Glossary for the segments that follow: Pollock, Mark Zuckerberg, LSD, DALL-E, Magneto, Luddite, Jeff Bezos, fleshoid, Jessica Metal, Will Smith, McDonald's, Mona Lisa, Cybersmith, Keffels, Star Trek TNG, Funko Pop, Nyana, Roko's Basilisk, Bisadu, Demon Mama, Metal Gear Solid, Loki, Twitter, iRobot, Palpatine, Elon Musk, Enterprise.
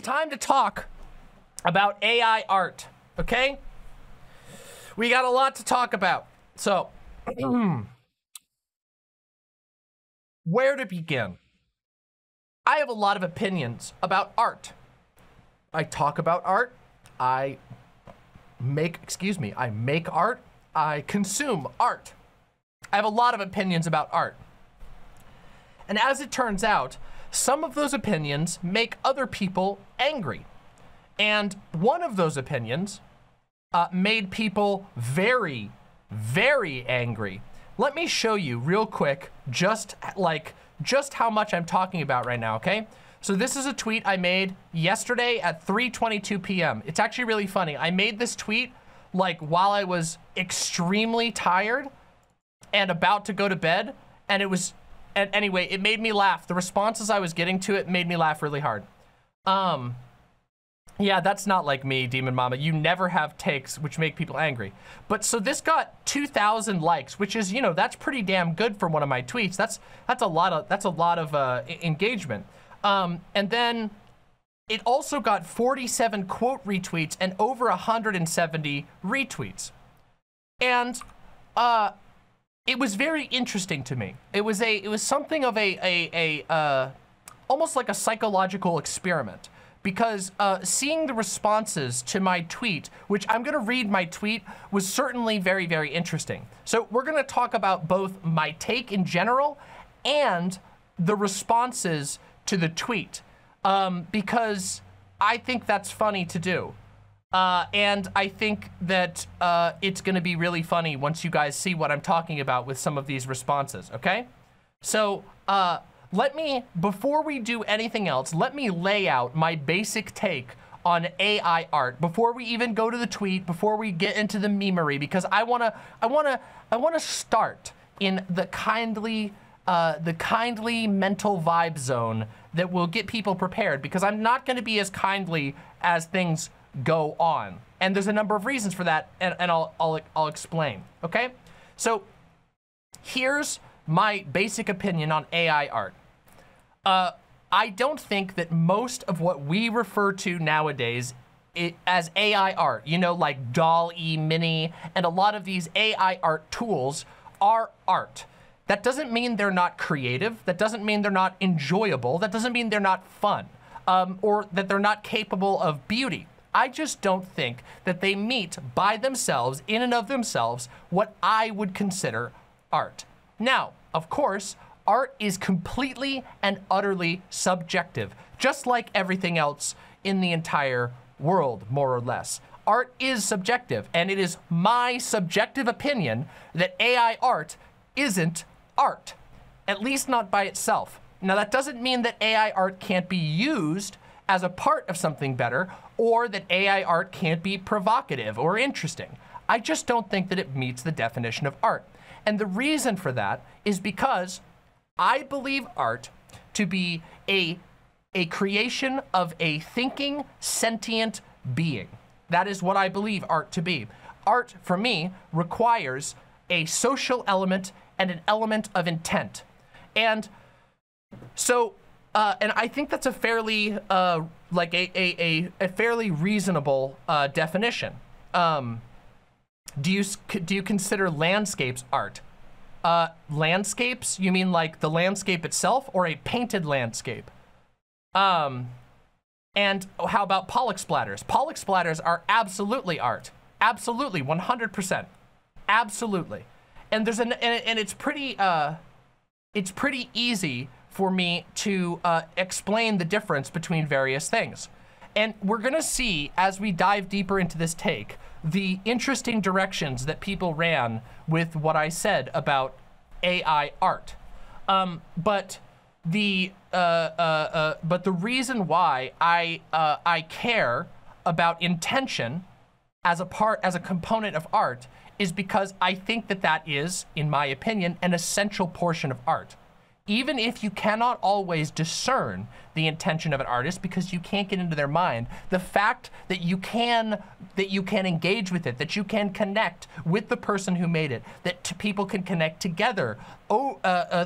it's time to talk about AI art, okay? We got a lot to talk about. So, where to begin? I have a lot of opinions about art. I talk about art. I make art. I consume art. I have a lot of opinions about art. And as it turns out, some of those opinions make other people angry. And one of those opinions made people very, very angry. Let me show you real quick, just how much I'm talking about right now, okay? So this is a tweet I made yesterday at 3:22 p.m. It's actually really funny. I made this tweet like while I was extremely tired and about to go to bed, and it was, and anyway, it made me laugh. The responses I was getting to it made me laugh really hard. Yeah, that's not like me, Demon Mama. You never have takes which make people angry. But so this got 2,000 likes, which is, you know, that's pretty damn good for one of my tweets. That's a lot of engagement. And then it also got 47 quote retweets and over 170 retweets. And it was very interesting to me. It was something of a almost like a psychological experiment, because seeing the responses to my tweet, which I'm gonna read my tweet, was certainly very, very interesting. So we're gonna talk about both my take in general and the responses to the tweet, because I think that's funny to do. And I think that it's gonna be really funny once you guys see what I'm talking about with some of these responses, okay? So let me, before we do anything else, let me lay out my basic take on AI art before we even go to the tweet, before we get into the memery, because I wanna start in the kindly mental vibe zone that will get people prepared, because I'm not gonna be as kindly as things go on. And there's a number of reasons for that, and I'll explain, okay? So here's my basic opinion on AI art. I don't think that most of what we refer to nowadays as AI art, you know, like DALL-E Mini and a lot of these AI art tools, are art. That doesn't mean they're not creative. That doesn't mean they're not enjoyable. That doesn't mean they're not fun, or that they're not capable of beauty. I just don't think that they meet by themselves, in and of themselves, what I would consider art. Now, of course, art is completely and utterly subjective, just like everything else in the entire world, more or less. Art is subjective, and it is my subjective opinion that AI art isn't art, at least not by itself. Now, that doesn't mean that AI art can't be used as a part of something better, or that AI art can't be provocative or interesting. I just don't think that it meets the definition of art. And the reason for that is because I believe art to be a creation of a thinking, sentient being. That is what I believe art to be. Art, for me, requires a social element and an element of intent. And so, and I think that's a fairly, like a fairly reasonable definition. Do you consider landscapes art? Landscapes? You mean like the landscape itself, or a painted landscape? And how about Pollock splatters? Pollock splatters are absolutely art. Absolutely, 100%. Absolutely. And there's and it's pretty easy for me to explain the difference between various things. And we're gonna see, as we dive deeper into this take, the interesting directions that people ran with what I said about AI art. But the reason why I care about intention as a part, as a component of art, is because I think that that is, in my opinion, an essential portion of art. Even if you cannot always discern the intention of an artist because you can't get into their mind, the fact that you can engage with it, that you can connect with the person who made it, that people can connect together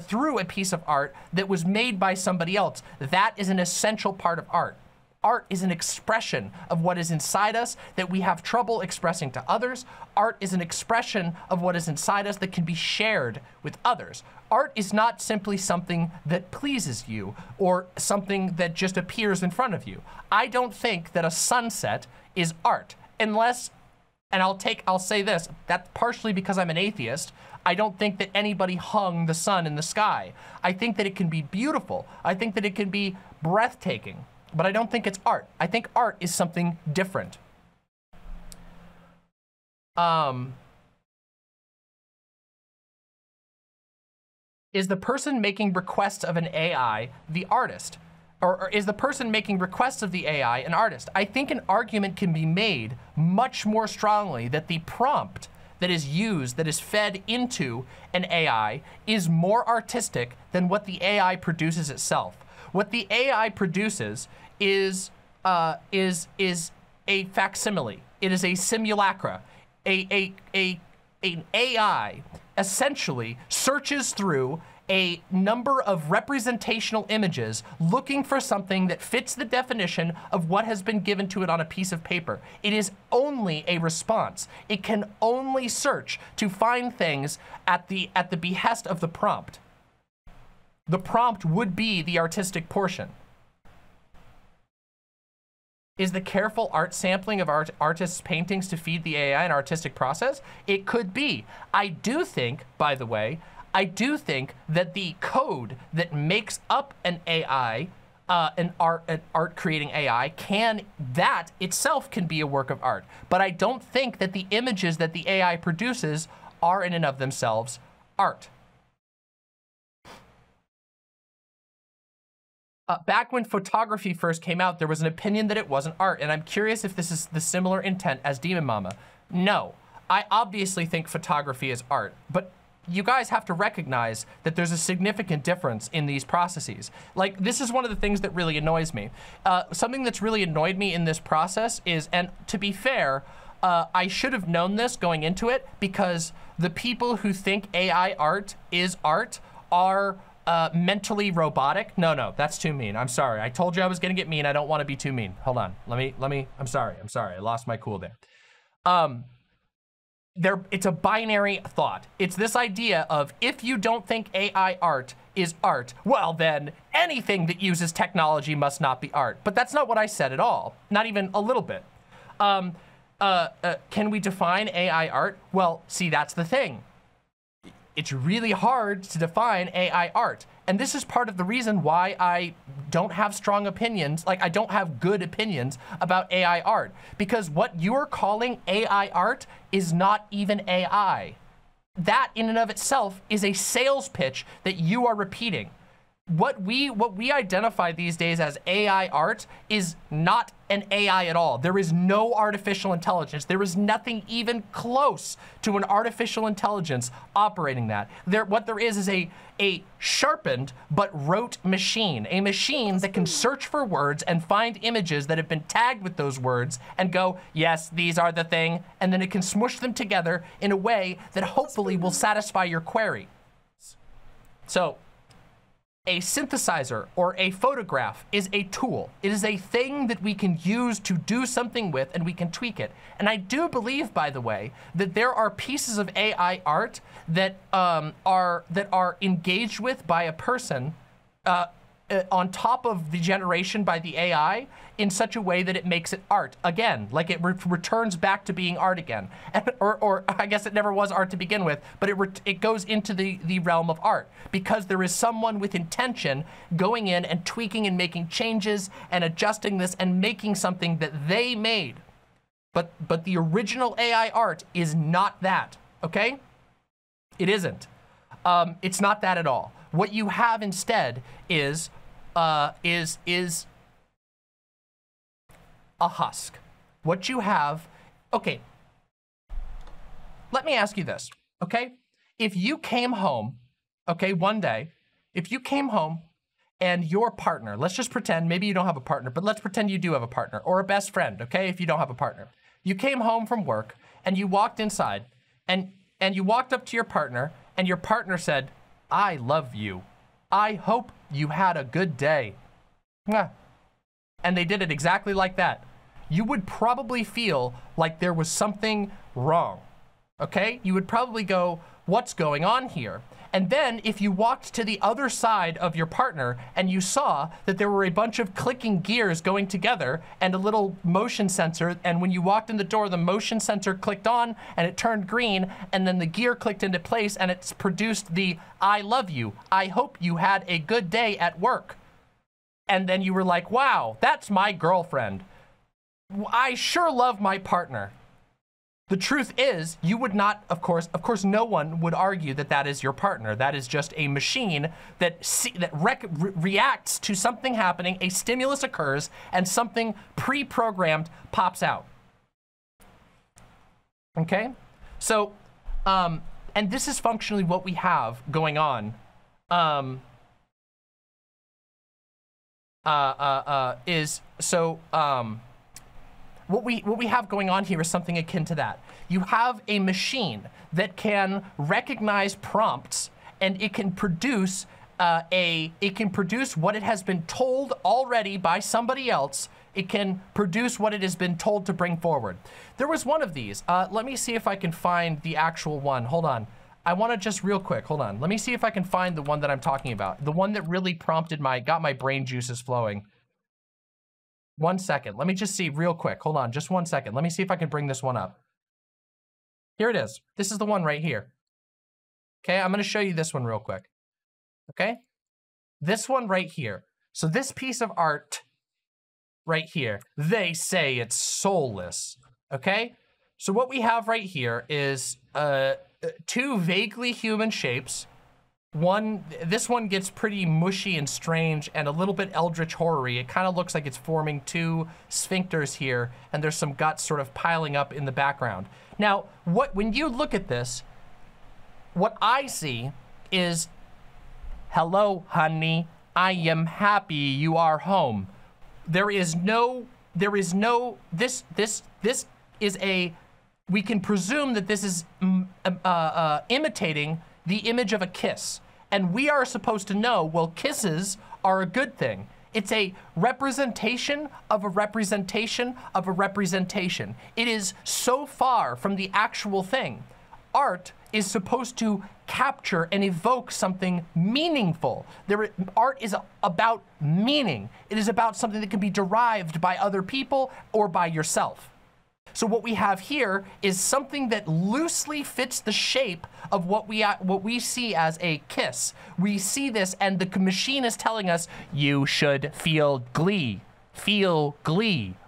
through a piece of art that was made by somebody else, that is an essential part of art. Art is an expression of what is inside us that we have trouble expressing to others. Art is an expression of what is inside us that can be shared with others. Art is not simply something that pleases you or something that just appears in front of you. I don't think that a sunset is art unless, and I'll say this, that's partially because I'm an atheist. I don't think that anybody hung the sun in the sky. I think that it can be beautiful. I think that it can be breathtaking. But I don't think it's art. I think art is something different. Is the person making requests of an AI the artist? Or is the person making requests of the AI an artist? I think an argument can be made much more strongly that the prompt that is used, that is fed into an AI, is more artistic than what the AI produces itself. What the AI produces is a facsimile. It is a simulacra. An AI essentially searches through a number of representational images looking for something that fits the definition of what has been given to it on a piece of paper. It is only a response. It can only search to find things at the behest of the prompt. The prompt would be the artistic portion. Is the careful art sampling of artists' paintings to feed the AI an artistic process? It could be. I do think, by the way, I do think that the code that makes up an AI, an art creating AI, that itself can be a work of art. But I don't think that the images that the AI produces are in and of themselves art. Back when photography first came out, there was an opinion that it wasn't art, and I'm curious if this is the similar intent as Demon Mama. No, I obviously think photography is art, but you guys have to recognize that there's a significant difference in these processes. Like, this is one of the things that really annoys me. Something that's really annoyed me in this process is, and to be fair, I should have known this going into it, because the people who think AI art is art are mentally robotic. No, that's too mean. I'm sorry. I told you I was gonna get mean. I don't want to be too mean. Hold on. Let me. I'm sorry. I lost my cool there. It's a binary thought. It's this idea of, if you don't think AI art is art, well then anything that uses technology must not be art. But that's not what I said at all. Not even a little bit. Can we define AI art? Well, see, that's the thing. It's really hard to define AI art. And this is part of the reason why I don't have strong opinions, like I don't have good opinions about AI art. Because what you're calling AI art is not even AI. That in and of itself is a sales pitch that you are repeating. What we identify these days as AI art is not an AI at all. There is no artificial intelligence. There is nothing even close to an artificial intelligence operating that. What there is a sharpened but rote machine, a machine that can search for words and find images that have been tagged with those words and go, yes, these are the thing, and then it can smush them together in a way that hopefully will satisfy your query. So, a synthesizer or a photograph is a tool. It is a thing that we can use to do something with, and we can tweak it. And I do believe, by the way, that there are pieces of AI art that are engaged with by a person on top of the generation by the AI in such a way that it makes it art again, like it returns back to being art again. or I guess it never was art to begin with, but it goes into the realm of art because there is someone with intention going in and tweaking and making changes and adjusting this and making something that they made. But the original AI art is not that, okay? It isn't. It's not that at all. What you have instead is a husk. What you have, okay, let me ask you this, okay? If you came home, okay, one day, if you came home and your partner, let's just pretend, maybe you don't have a partner, but let's pretend you do have a partner or a best friend, okay, if you don't have a partner. You came home from work and you walked inside and you walked up to your partner and your partner said, "I love you. I hope you had a good day." and they did it exactly like that, you would probably feel like there was something wrong, okay? You would probably go, what's going on here? And then if you walked to the other side of your partner and you saw that there were a bunch of clicking gears going together and a little motion sensor, and when you walked in the door, the motion sensor clicked on and it turned green, and then the gear clicked into place and it's produced the I love you, I hope you had a good day at work. And then you were like, wow, that's my girlfriend. I sure love my partner. The truth is, you would not, of course, no one would argue that that is your partner. That is just a machine that reacts to something happening, a stimulus occurs, and something pre-programmed pops out. Okay? So, and this is functionally what we have going on, What we have going on here is something akin to that. You have a machine that can recognize prompts, and it can produce what it has been told already by somebody else. It can produce what it has been told to bring forward. There was one of these. Let me see if I can find the actual one. Hold on. I want to just real quick. Hold on. Let me see if I can find the one that I'm talking about. The one that really prompted got my brain juices flowing. One second. Let me just see real quick. Hold on. Just one second. Let me see if I can bring this one up. Here it is. This is the one right here. Okay. I'm going to show you this one real quick. Okay. This one right here. So this piece of art right here, they say it's soulless. Okay. So what we have right here is two vaguely human shapes. This one gets pretty mushy and strange and a little bit eldritch horror-y. It kind of looks like it's forming two sphincters here, and there's some guts sort of piling up in the background. Now, when you look at this, what I see is, hello, honey, I am happy you are home. This is a, we can presume that this is imitating the image of a kiss. And we are supposed to know, well, kisses are a good thing. It's a representation of a representation of a representation. It is so far from the actual thing. Art is supposed to capture and evoke something meaningful. Art is about meaning. It is about something that can be derived by other people or by yourself. So what we have here is something that loosely fits the shape of what we see as a kiss. We see this, and the machine is telling us, you should feel glee,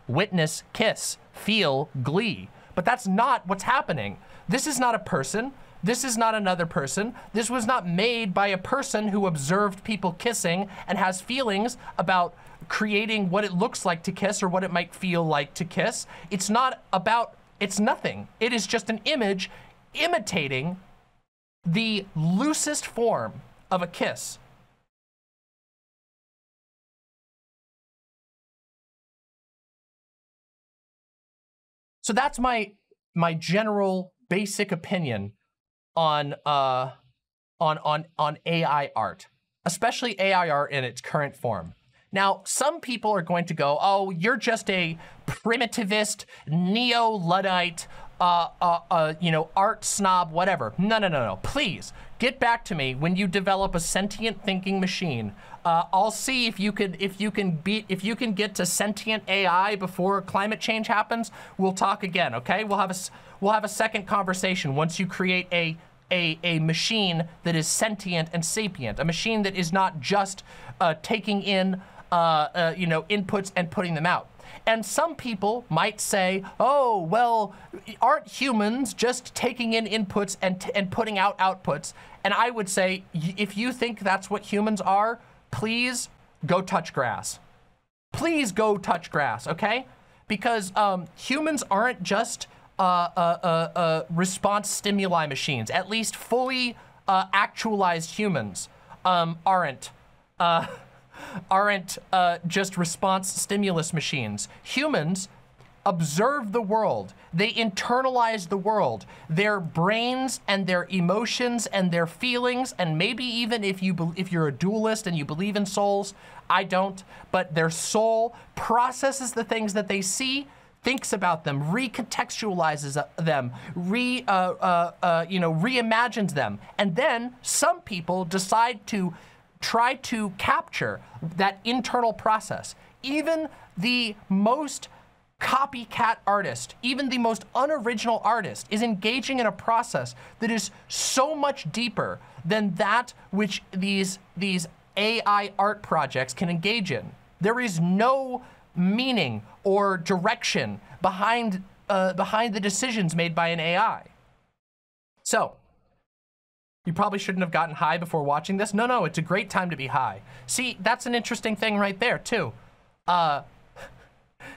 witness kiss, feel glee. But that's not what's happening. This is not a person. This is not another person. This was not made by a person who observed people kissing and has feelings about creating what it looks like to kiss or what it might feel like to kiss. It's not about, it's nothing. It is just an image imitating the loosest form of a kiss. So that's my general basic opinion on AI art, especially AI art in its current form. Now, some people are going to go, oh, you're just a primitivist, neo-Luddite, you know, art snob, whatever. No, no, no, no, please get back to me when you develop a sentient thinking machine. I'll see if you can get to sentient AI before climate change happens. We'll talk again, okay? We'll have a second conversation once you create a machine that is sentient and sapient, a machine that is not just taking in you know, inputs and putting them out. And some people might say, oh, well, aren't humans just taking in inputs and putting out outputs? And I would say, if you think that's what humans are, please go touch grass. Please go touch grass, okay? Because humans aren't just response stimuli machines. At least fully actualized humans aren't just response stimulus machines. Humans observe the world. They internalize the world. Their brains and their emotions and their feelings, and maybe even if you're a dualist and you believe in souls, I don't, but their soul processes the things that they see, thinks about them, recontextualizes them, reimagines them. And then some people decide to try to capture that internal process. Even the most copycat artist, even the most unoriginal artist, is engaging in a process that is so much deeper than that which these AI art projects can engage in. There is no meaning or direction behind the decisions made by an AI. So, you probably shouldn't have gotten high before watching this. No, it's a great time to be high. See, that's an interesting thing right there too.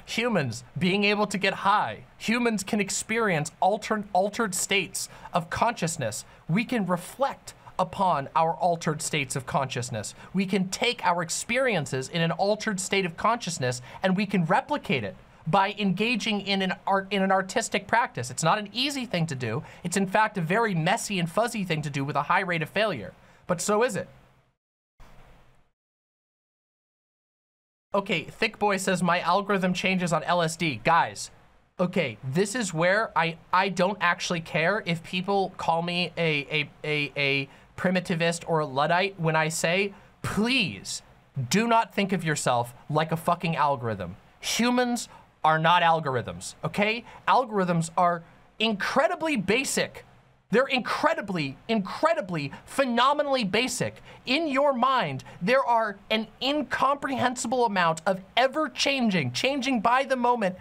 Humans being able to get high. Humans can experience altered states of consciousness. We can reflect upon our altered states of consciousness. We can take our experiences in an altered state of consciousness and we can replicate it by engaging in an artistic practice. It's not an easy thing to do. It's in fact a very messy and fuzzy thing to do with a high rate of failure, but so is it. Okay, Thick Boy says my algorithm changes on LSD. Guys, okay, this is where I don't actually care if people call me a primitivist or a Luddite when I say, please do not think of yourself like a fucking algorithm. Humans are not algorithms, okay? Algorithms are incredibly basic. They're incredibly, incredibly, phenomenally basic. In your mind, there are an incomprehensible amount of ever-changing, changing by the moment,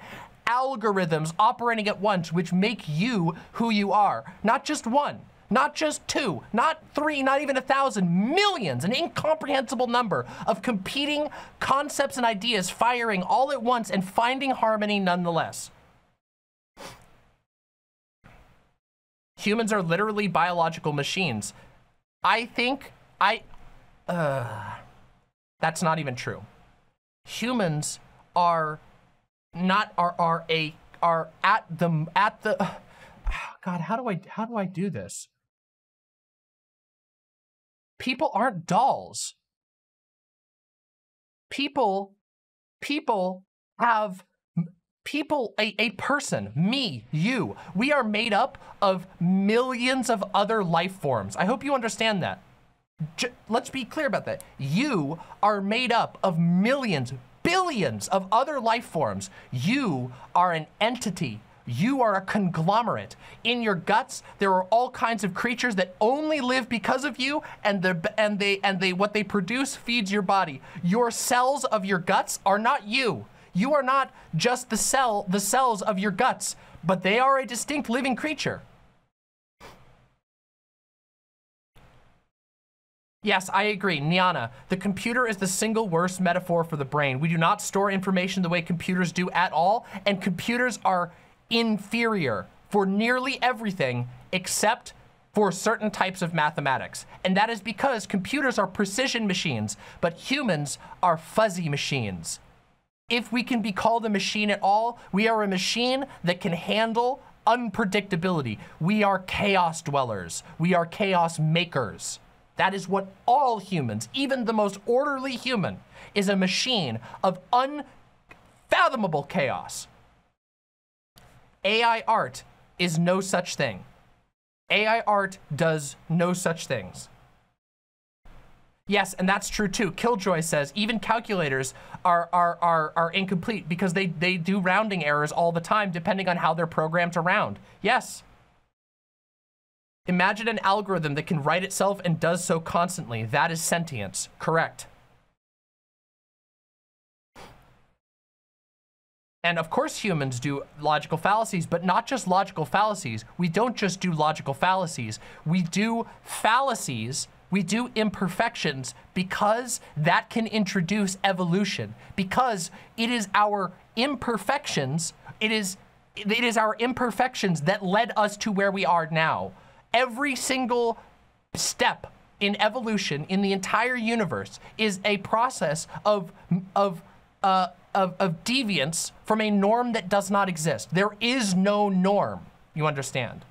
algorithms operating at once, which make you who you are. Not just one, not just two, not three, not even 1,000, millions, an incomprehensible number of competing concepts and ideas firing all at once and finding harmony nonetheless. Humans are literally biological machines. I think that's not even true. Humans are not, are at the, God, how do I do this? People aren't dolls. People have, a person, me, you, we are made up of millions of other life forms. I hope you understand that. Let's be clear about that. You are made up of millions, billions of other life forms. You are an entity. You are a conglomerate. In your guts, there are all kinds of creatures that only live because of you, and what they produce feeds your body. Your cells of your guts are not you. You are not just the cells of your guts, but they are a distinct living creature. Yes, I agree, Nyana. The computer is the single worst metaphor for the brain. We do not store information the way computers do at all, and computers are inferior for nearly everything except for certain types of mathematics. And that is because computers are precision machines, but humans are fuzzy machines. If we can be called a machine at all, we are a machine that can handle unpredictability. We are chaos dwellers. We are chaos makers. That is what all humans, even the most orderly human, is a machine of unfathomable chaos. AI art is no such thing. AI art does no such things. Yes, and that's true too. Killjoy says even calculators are incomplete because they do rounding errors all the time depending on how they're programmed to round. Yes. Imagine an algorithm that can write itself and does so constantly. That is sentience. Correct. And of course humans do logical fallacies, but not just logical fallacies. We don't just do logical fallacies. We do fallacies. We do imperfections because that can introduce evolution, because it is our imperfections, it is our imperfections that led us to where we are now. Every single step in evolution in the entire universe is a process of of deviance from a norm that does not exist. There is no norm, you understand.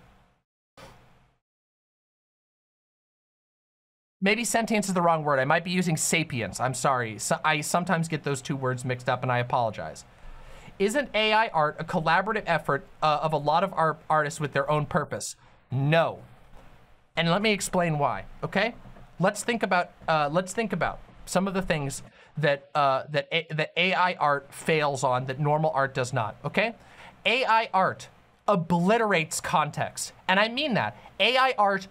Maybe sentience is the wrong word. I might be using sapience. I'm sorry. So I sometimes get those two words mixed up and I apologize. Isn't AI art a collaborative effort of a lot of artists with their own purpose? No. And let me explain why, okay? Let's think about some of the things that, that AI art fails on that normal art does not, okay? AI art obliterates context. And I mean that. AI art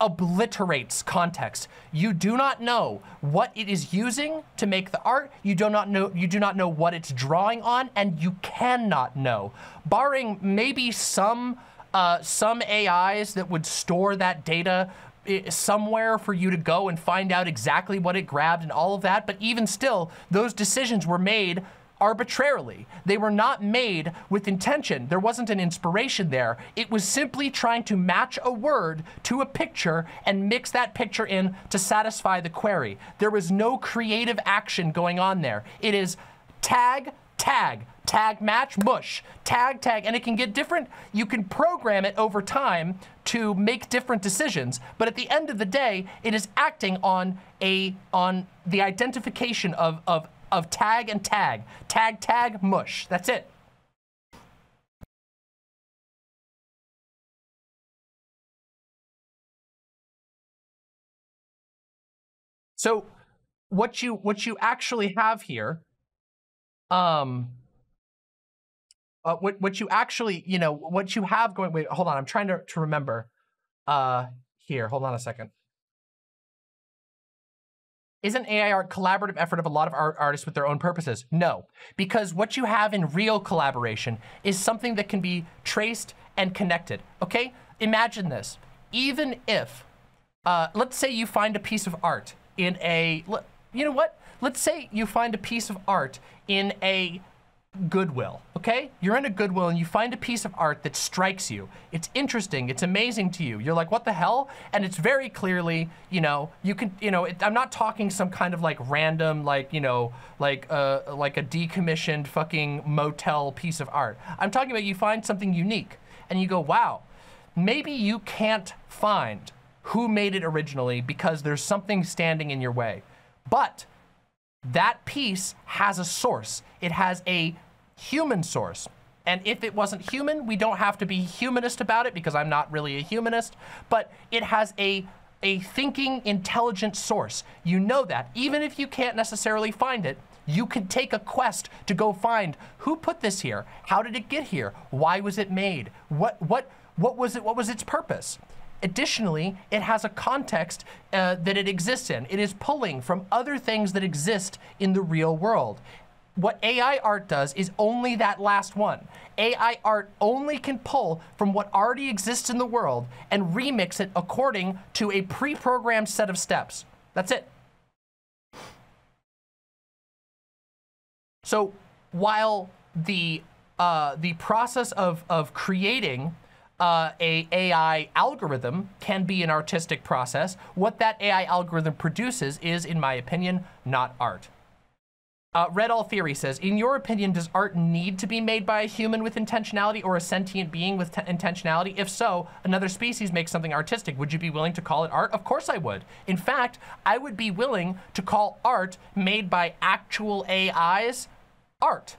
obliterates context. You do not know what it is using to make the art. You do not know what it's drawing on, and you cannot know. Barring maybe some AIs that would store that data somewhere for you to go and find out exactly what it grabbed and all of that, but even still, those decisions were made arbitrarily. They were not made with intention. There wasn't an inspiration there. It was simply trying to match a word to a picture and mix that picture in to satisfy the query. There was no creative action going on there. It is tag, tag, tag match, mush, tag, tag, and it can get different. You can program it over time to make different decisions, but at the end of the day, it is acting on the identification of tag and tag. Tag, tag, mush. That's it. So what you actually have here, what you actually, you know, what you have going, wait, hold on, I'm trying to remember here, hold on a second. Isn't AI art collaborative effort of a lot of artists with their own purposes? No, because what you have in real collaboration is something that can be traced and connected, okay? Imagine this, even if, let's say you find a piece of art in a, you know what? Let's say you find a piece of art in a Goodwill, okay? You're in a Goodwill and you find a piece of art that strikes you. It's interesting, it's amazing to you. You're like, what the hell? And it's very clearly, you know, you can, you know, I'm not talking some kind of like random, like, you know, like a decommissioned fucking motel piece of art. I'm talking about you find something unique and you go, wow, maybe you can't find who made it originally because there's something standing in your way. But that piece has a source. It has a human source. And if it wasn't human, we don't have to be humanist about it because I'm not really a humanist, but it has a thinking, intelligent source. You know that. Even if you can't necessarily find it, you could take a quest to go find who put this here? How did it get here? Why was it made? What was it? What was its purpose? Additionally, it has a context that it exists in. It is pulling from other things that exist in the real world. What AI art does is only that last one. AI art only can pull from what already exists in the world and remix it according to a pre-programmed set of steps. That's it. So while the process of creating a AI algorithm can be an artistic process, what that AI algorithm produces is, in my opinion, not art. Red All Theory says, in your opinion, does art need to be made by a human with intentionality or a sentient being with intentionality? If so, another species makes something artistic. Would you be willing to call it art? Of course I would. In fact, I would be willing to call art made by actual AIs art.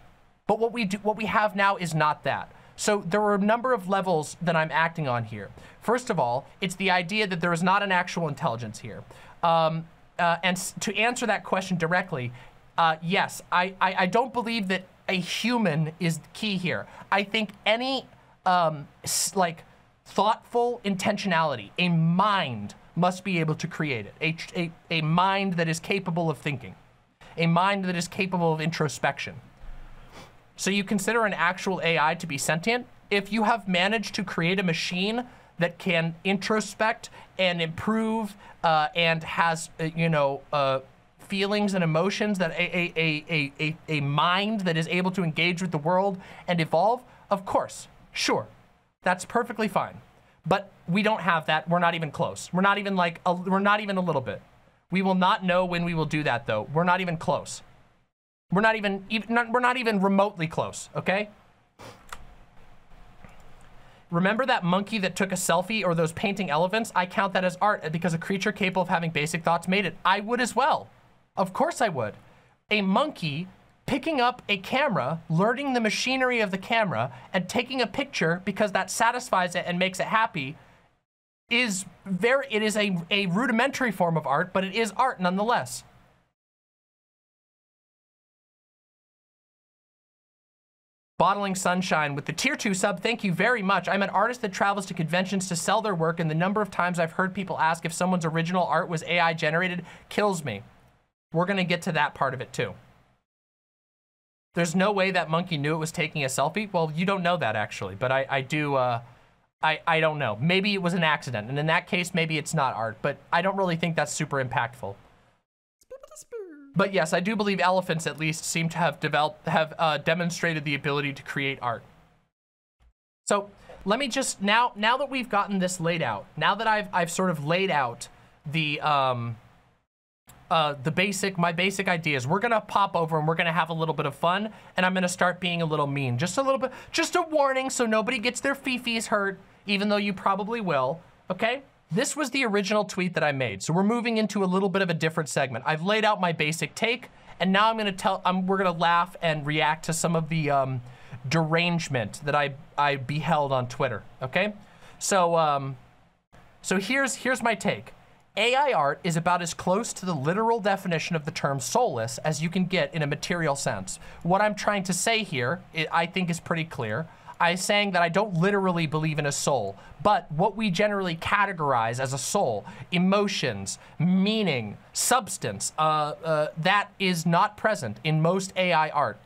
But what we have now is not that. So there are a number of levels that I'm acting on here. First of all, it's the idea that there is not an actual intelligence here. And to answer that question directly, yes, I don't believe that a human is key here. I think any like thoughtful intentionality, a mind must be able to create it, a mind that is capable of thinking, a mind that is capable of introspection. So you consider an actual AI to be sentient? If you have managed to create a machine that can introspect and improve and has, you know, feelings and emotions, that a mind that is able to engage with the world and evolve, of course, sure, that's perfectly fine. But we don't have that. We're not even close. We're not even like, we're not even a little bit. We will not know when we will do that though. We're not even close. We're not even remotely close, okay? Remember that monkey that took a selfie or those painting elephants? I count that as art because a creature capable of having basic thoughts made it. I would as well. Of course I would. A monkey picking up a camera, learning the machinery of the camera, and taking a picture because that satisfies it and makes it happy is very, it is a rudimentary form of art, but it is art nonetheless. Bottling Sunshine with the tier 2 sub, thank you very much. I'm an artist that travels to conventions to sell their work, and the number of times I've heard people ask if someone's original art was AI generated kills me. We're gonna get to that part of it too. There's no way that monkey knew it was taking a selfie. Well, you don't know that actually, but I don't know. Maybe it was an accident, and in that case, maybe it's not art, but I don't really think that's super impactful. But yes, I do believe elephants at least seem to have demonstrated the ability to create art. So let me just, now that we've gotten this laid out, now that I've sort of laid out my basic ideas, we're gonna pop over and we're gonna have a little bit of fun, and I'm gonna start being a little mean, just a little bit, just a warning so nobody gets their fifis hurt, even though you probably will, okay? This was the original tweet that I made, so we're moving into a little bit of a different segment. I've laid out my basic take, and now I'm gonna we're gonna laugh and react to some of the derangement that I beheld on Twitter, okay? So, here's my take. AI art is about as close to the literal definition of the term soulless as you can get in a material sense. What I'm trying to say here, I think, is pretty clear. I'm saying that I don't literally believe in a soul, but what we generally categorize as a soul, emotions, meaning, substance, that is not present in most AI art,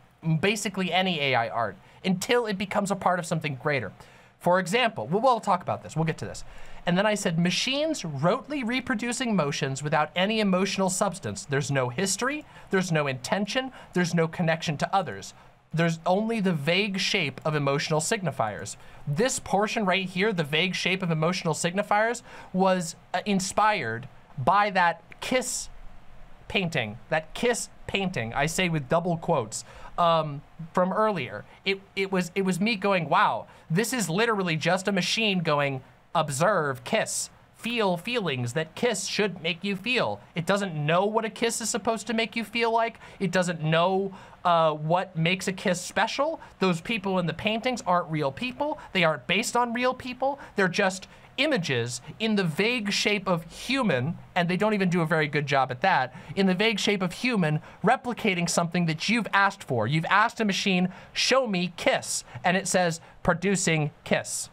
basically any AI art, until it becomes a part of something greater. For example, we'll talk about this, we'll get to this. And then I said, machines rotely reproducing motions without any emotional substance. There's no history, there's no intention, there's no connection to others. There's only the vague shape of emotional signifiers. This portion right here, the vague shape of emotional signifiers, was inspired by that kiss painting. That kiss painting, I say with double quotes, from earlier. It was me going, wow, this is literally just a machine going, observe, kiss, feel feelings that kiss should make you feel. It doesn't know what a kiss is supposed to make you feel like. It doesn't know what makes a kiss special. Those people in the paintings aren't real people. They aren't based on real people. They're just images in the vague shape of human, and they don't even do a very good job at that, in the vague shape of human replicating something that you've asked for. You've asked a machine, show me kiss, and it says producing kiss.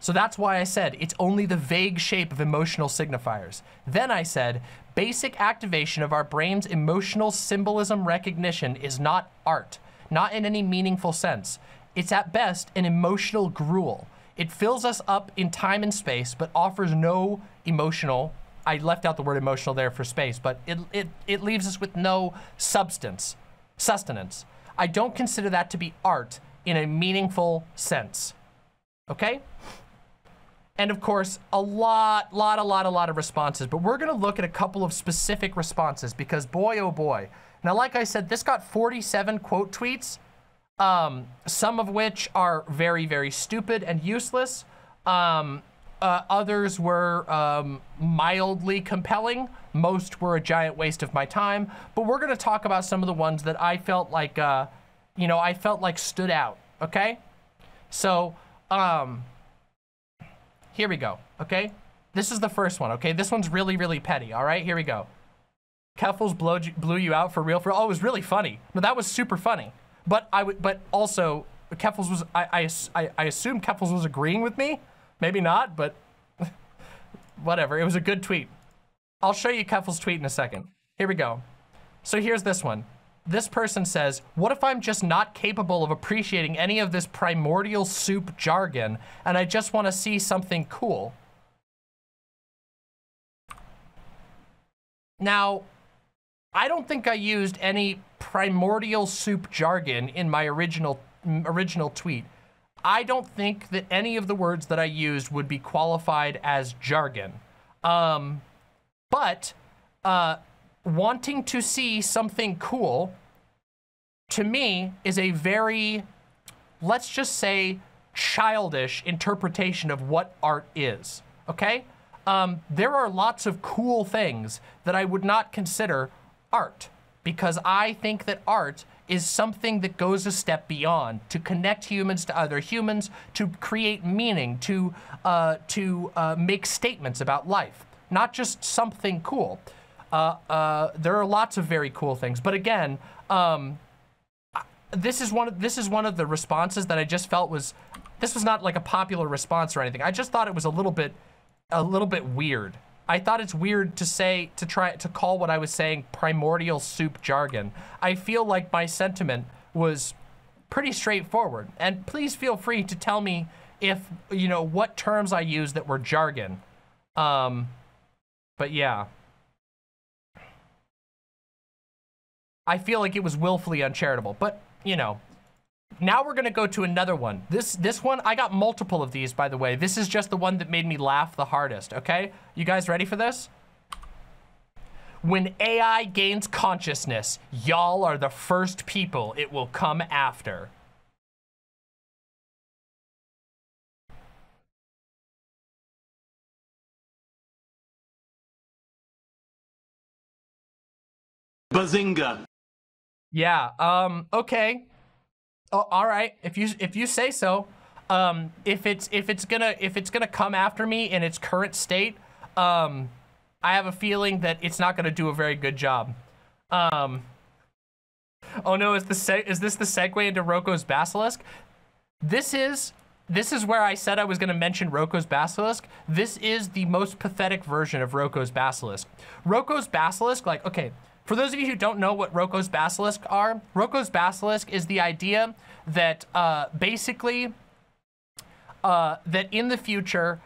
So that's why I said it's only the vague shape of emotional signifiers. Then I said, basic activation of our brain's emotional symbolism recognition is not art, not in any meaningful sense. It's at best an emotional gruel. It fills us up in time and space, but offers no emotional, I left out the word emotional there for space, but it leaves us with no substance, sustenance. I don't consider that to be art in a meaningful sense, okay? And of course, a lot of responses, but we're gonna look at a couple of specific responses because boy, oh boy. Now, like I said, this got 47 quote tweets, some of which are very, very stupid and useless. Others were mildly compelling. Most were a giant waste of my time, but we're gonna talk about some of the ones that I felt like, I felt like stood out, okay? So, here we go, okay? This is the first one, okay? This one's really, really petty, all right? Here we go. Keffels blew you out for real, oh, it was really funny. No, that was super funny. But also, Keffels was, I assume Keffels was agreeing with me. Maybe not, but whatever, it was a good tweet. I'll show you Keffels' tweet in a second. Here we go. So here's this one. This person says, what if I'm just not capable of appreciating any of this primordial soup jargon and I just want to see something cool? Now, I don't think I used any primordial soup jargon in my original tweet. I don't think that any of the words that I used would be qualified as jargon. But wanting to see something cool, to me, is a very, let's just say, childish interpretation of what art is, okay? There are lots of cool things that I would not consider art, because I think that art is something that goes a step beyond, to connect humans to other humans, to create meaning, to make statements about life, not just something cool. There are lots of very cool things, but again, this is one of the responses that I just felt was, this was not like a popular response or anything. I just thought it was a little bit weird. I thought it's weird to say, to call what I was saying primordial soup jargon. I feel like my sentiment was pretty straightforward, and please feel free to tell me if, you know, what terms I used that were jargon. But yeah. I feel like it was willfully uncharitable, but you know. Now we're gonna go to another one. This one, I got multiple of these, by the way. This is just the one that made me laugh the hardest, okay? You guys ready for this? When AI gains consciousness, y'all are the first people it will come after. Bazinga. Yeah, okay. Oh, all right, if you say so. If it's gonna come after me in its current state, I have a feeling that it's not gonna do a very good job. Oh no, is this the segue into Roko's Basilisk? This is where I said I was gonna mention Roko's Basilisk. This is the most pathetic version of Roko's Basilisk. Roko's Basilisk, like, okay. For those of you who don't know what Roko's Basilisk are, Roko's Basilisk is the idea that that in the future,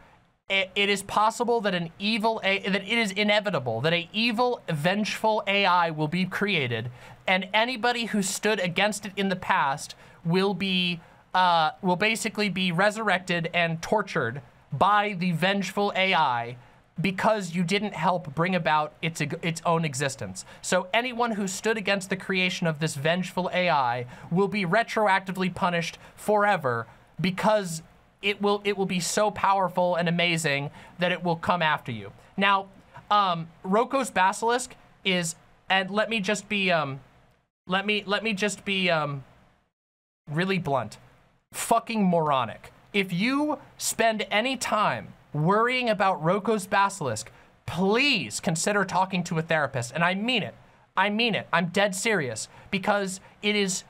it is possible that it is inevitable that an evil, vengeful AI will be created, and anybody who stood against it in the past will basically be resurrected and tortured by the vengeful AI, because you didn't help bring about its own existence. So anyone who stood against the creation of this vengeful AI will be retroactively punished forever, because it will be so powerful and amazing that it will come after you. Now, Roko's Basilisk is, and let me just be really blunt, fucking moronic. If you spend any time worrying about Roko's Basilisk, please consider talking to a therapist. And I mean it. I mean it. I'm dead serious, because it is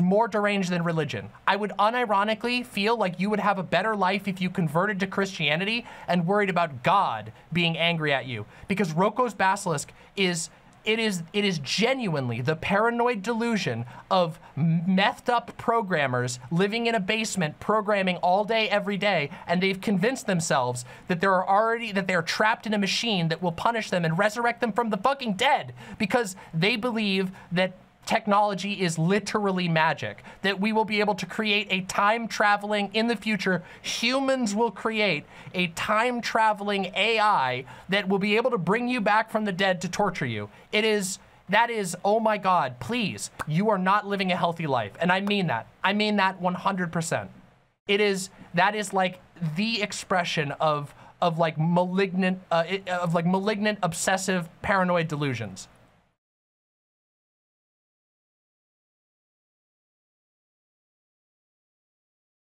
more deranged than religion. I would unironically feel like you would have a better life if you converted to Christianity and worried about God being angry at you, because Roko's Basilisk is genuinely the paranoid delusion of methed up programmers living in a basement programming all day, every day, and they've convinced themselves that they're trapped in a machine that will punish them and resurrect them from the fucking dead, because they believe that technology is literally magic, that we will be able to create a time-traveling, in the future, humans will create a time-traveling AI that will be able to bring you back from the dead to torture you. That is, oh my God, please, you are not living a healthy life. And I mean that. I mean that 100%. That is like the expression of like malignant, obsessive, paranoid delusions.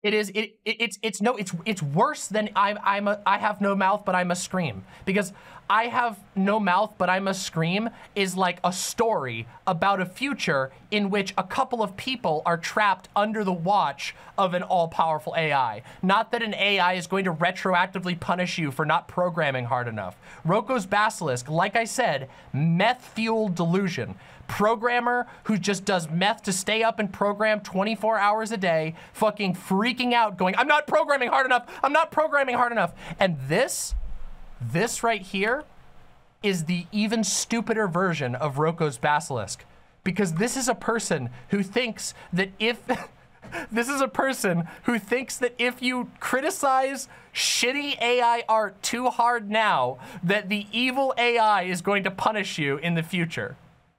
It's worse than I have no mouth, but I must scream, because I have no mouth, but I must scream is like a story about a future in which a couple of people are trapped under the watch of an all-powerful AI. Not that an AI is going to retroactively punish you for not programming hard enough. Roko's Basilisk, like I said, meth-fueled delusion. Programmer who just does meth to stay up and program 24 hours a day, fucking freaking out, going, I'm not programming hard enough, I'm not programming hard enough. And this right here is the even stupider version of Roko's Basilisk, because this is a person who thinks that if This is a person who thinks that if you criticize shitty AI art too hard now, that the evil AI is going to punish you in the future.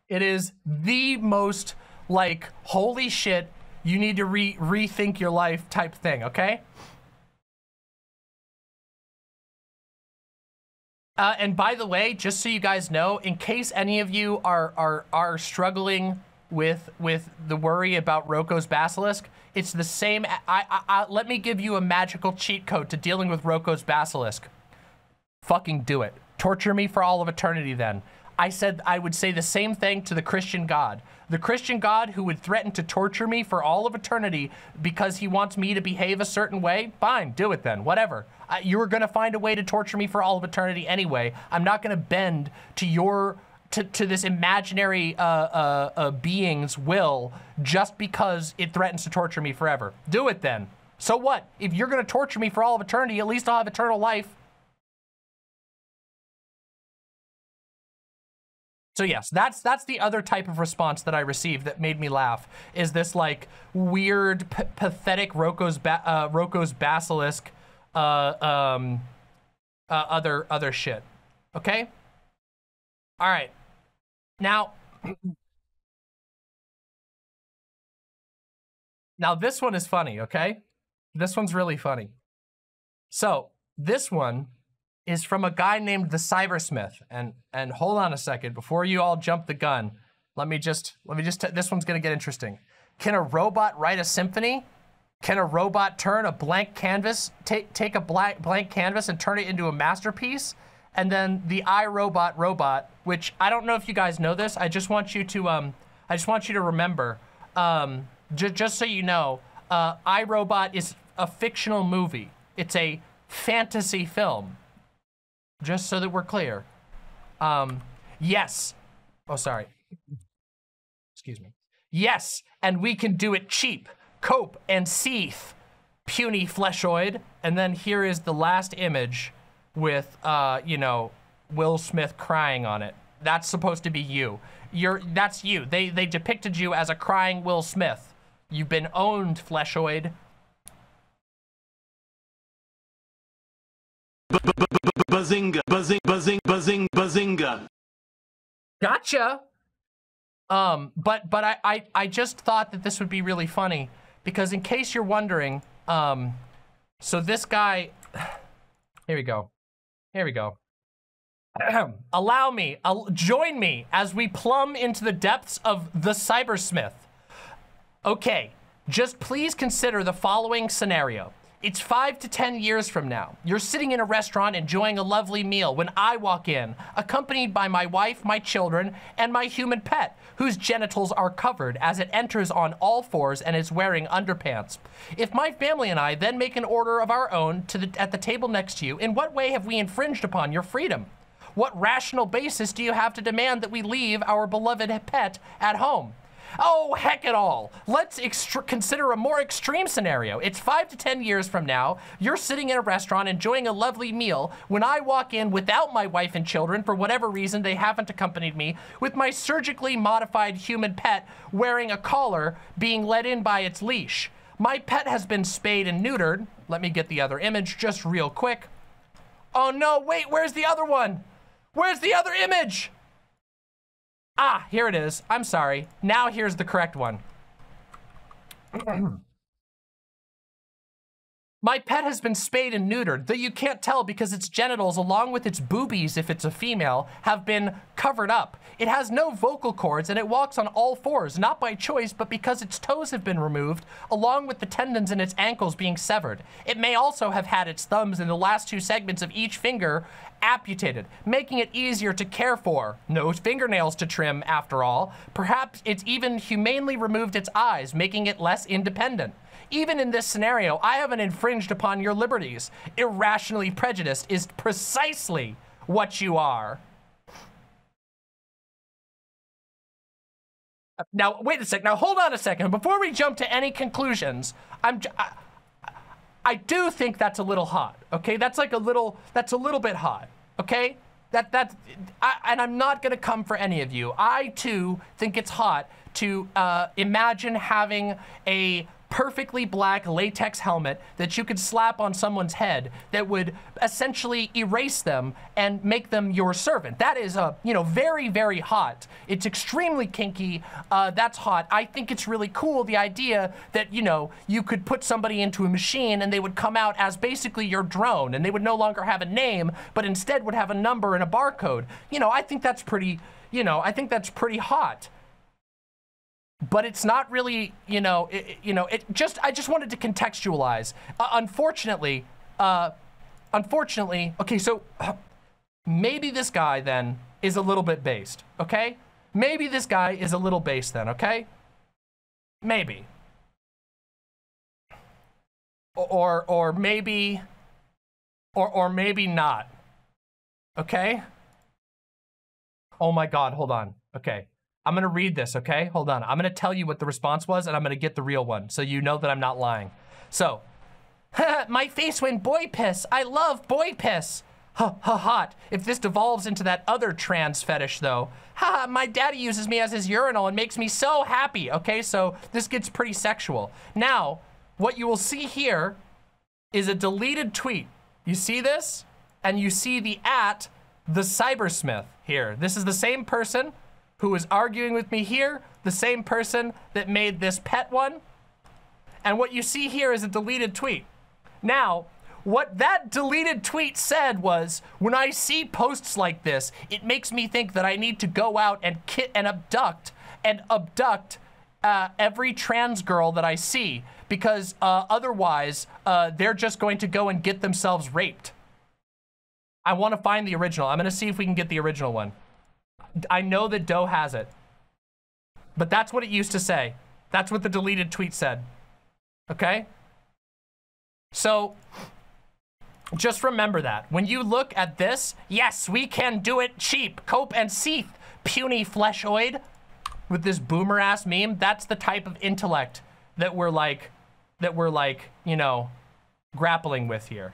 It is the most, like, holy shit, you need to rethink your life type thing, okay? And by the way, just so you guys know, in case any of you are struggling with the worry about Roko's Basilisk, it's the same. Let me give you a magical cheat code to dealing with Roko's Basilisk. Fucking do it. Torture me for all of eternity then. I said I would say the same thing to the Christian God. The Christian God who would threaten to torture me for all of eternity because he wants me to behave a certain way, fine, do it then, whatever. You're gonna find a way to torture me for all of eternity anyway. I'm not gonna bend to your, to this imaginary being's will just because it threatens to torture me forever. Do it then. So what? If you're gonna torture me for all of eternity, at least I'll have eternal life. So yes, that's the other type of response that I received that made me laugh, is this like weird, pathetic Roko's Basilisk other shit. Okay? All right. Now, this one is funny, okay? This one's really funny. So this one is from a guy named the Cybersmith, and hold on a second before you all jump the gun. Let me just this one's gonna get interesting. Can a robot write a symphony? Can a robot turn a blank canvas, take a blank canvas and turn it into a masterpiece? And then the iRobot robot, which I don't know if you guys know this. I just want you to remember. Just so you know, iRobot is a fictional movie. It's a fantasy film. Just so that we're clear. Yes. Oh, sorry. Excuse me. Yes, and we can do it cheap. Cope and seethe, puny fleshoid. And then here is the last image with, you know, Will Smith crying on it. That's supposed to be you. That's you. They depicted you as a crying Will Smith. You've been owned, fleshoid. Bazinga, buzzing, buzzing, buzzing, bazinga. Gotcha. But I just thought that this would be really funny because in case you're wondering, so this guy, here we go. Allow me, join me as we plumb into the depths of the Cybersmith. Okay, just please consider the following scenario. It's 5 to 10 years from now. You're sitting in a restaurant enjoying a lovely meal when I walk in, accompanied by my wife, my children, and my human pet, whose genitals are covered as it enters on all fours and is wearing underpants. If my family and I then make an order of our own at the table next to you, in what way have we infringed upon your freedom? What rational basis do you have to demand that we leave our beloved pet at home? Oh, heck it all. Let's consider a more extreme scenario. It's 5 to 10 years from now. You're sitting in a restaurant enjoying a lovely meal when I walk in without my wife and children, for whatever reason they haven't accompanied me, with my surgically modified human pet wearing a collar being led in by its leash. My pet has been spayed and neutered. Let me get the other image just real quick. Oh no, wait, where's the other one? Where's the other image? Ah, here it is. I'm sorry. Now here's the correct one. My pet has been spayed and neutered, though you can't tell because its genitals, along with its boobies if it's a female, have been covered up. It has no vocal cords and it walks on all fours, not by choice, but because its toes have been removed, along with the tendons in its ankles being severed. It may also have had its thumbs and the last two segments of each finger amputated, making it easier to care for. No fingernails to trim, after all. Perhaps it's even humanely removed its eyes, making it less independent. Even in this scenario, I haven't infringed upon your liberties. Irrationally prejudiced is precisely what you are. Now, wait a sec. Now, hold on a second. Before we jump to any conclusions, I do think that's a little hot, okay? That's like that's a little bit hot, okay? And I'm not gonna come for any of you. I, too, think it's hot to imagine having a perfectly black latex helmet that you could slap on someone's head that would essentially erase them and make them your servant. That is a, you know, very, very hot. It's extremely kinky. That's hot. I think it's really cool, the idea that, you know, you could put somebody into a machine and they would come out as basically your drone, and they would no longer have a name, but instead would have a number and a barcode. You know, I think that's pretty, you know, I think that's pretty hot. But it's not really, I just wanted to contextualize. Unfortunately, okay, so maybe this guy then is a little bit based, okay? Maybe this guy is a little based then, okay? Maybe. Or maybe not. Okay? Oh my God, hold on. Okay. I'm gonna read this, okay? Hold on. I'm gonna tell you what the response was, and I'm gonna get the real one, so you know that I'm not lying. So, my face went boy piss. I love boy piss. Ha ha hot. If this devolves into that other trans fetish though. Ha, my daddy uses me as his urinal and makes me so happy. Okay, so this gets pretty sexual. Now, what you will see here is a deleted tweet. You see this? And you see the @ the Cybersmith here. This is the same person who is arguing with me here, the same person that made this pet one. And what you see here is a deleted tweet. Now, what that deleted tweet said was, when I see posts like this, it makes me think that I need to go out and abduct every trans girl that I see, because otherwise they're just going to go and get themselves raped. I want to find the original. I'm going to see if we can get the original one. I know that Doe has it, but that's what it used to say. That's what the deleted tweet said. Okay? So just remember that. When you look at this, yes, we can do it cheap. Cope and seethe, puny fleshoid. With this boomer ass meme, that's the type of intellect that we're like, you know, grappling with here,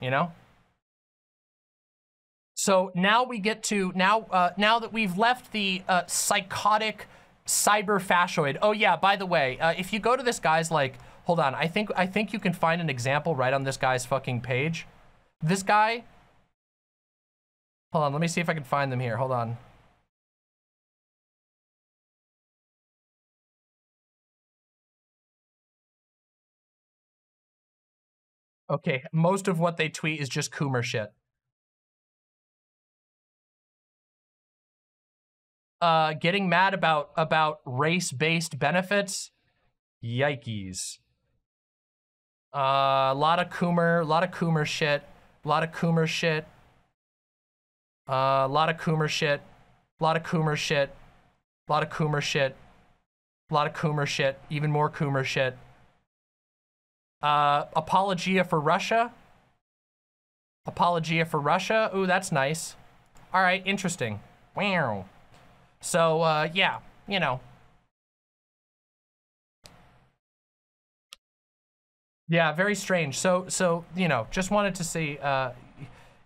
you know? So now we get to, now that we've left the psychotic cyber fascioid. Oh yeah, by the way, if you go to this guy's, like, hold on, I think you can find an example right on this guy's fucking page. This guy, hold on, let me see if I can find them here, hold on. Okay, most of what they tweet is just Coomer shit. Getting mad about race-based benefits? Yikes. A lot of Coomer shit. Even more Coomer shit. Apologia for Russia. Ooh, that's nice. All right, interesting. Wow. So, yeah, you know. Yeah, very strange. So, you know, just wanted to see,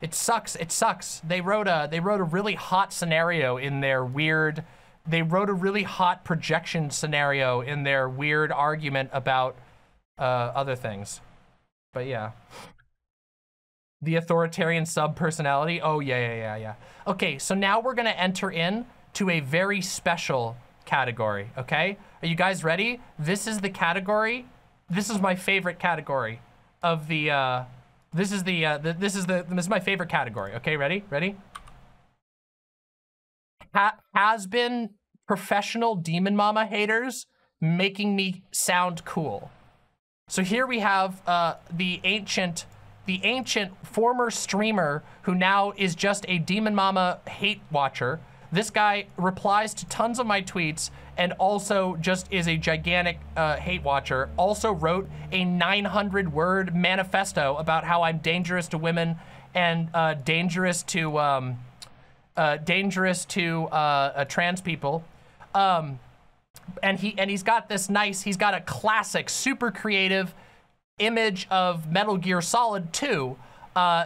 it sucks. They wrote a really hot scenario in their weird, projection scenario in their weird argument about, other things. But yeah. The authoritarian sub-personality. Oh, yeah. Okay, so now we're gonna enter in to a very special category, okay? Are you guys ready? This is the category. This is my favorite category of the, this is my favorite category, okay? Ready? Has been professional Demon Mama haters making me sound cool. So here we have the ancient former streamer who now is just a Demon Mama hate watcher. This guy replies to tons of my tweets and also just is a gigantic hate watcher. Also wrote a 900-word manifesto about how I'm dangerous to women and dangerous to trans people. And he's got this nice, he's got a classic, super creative image of Metal Gear Solid 2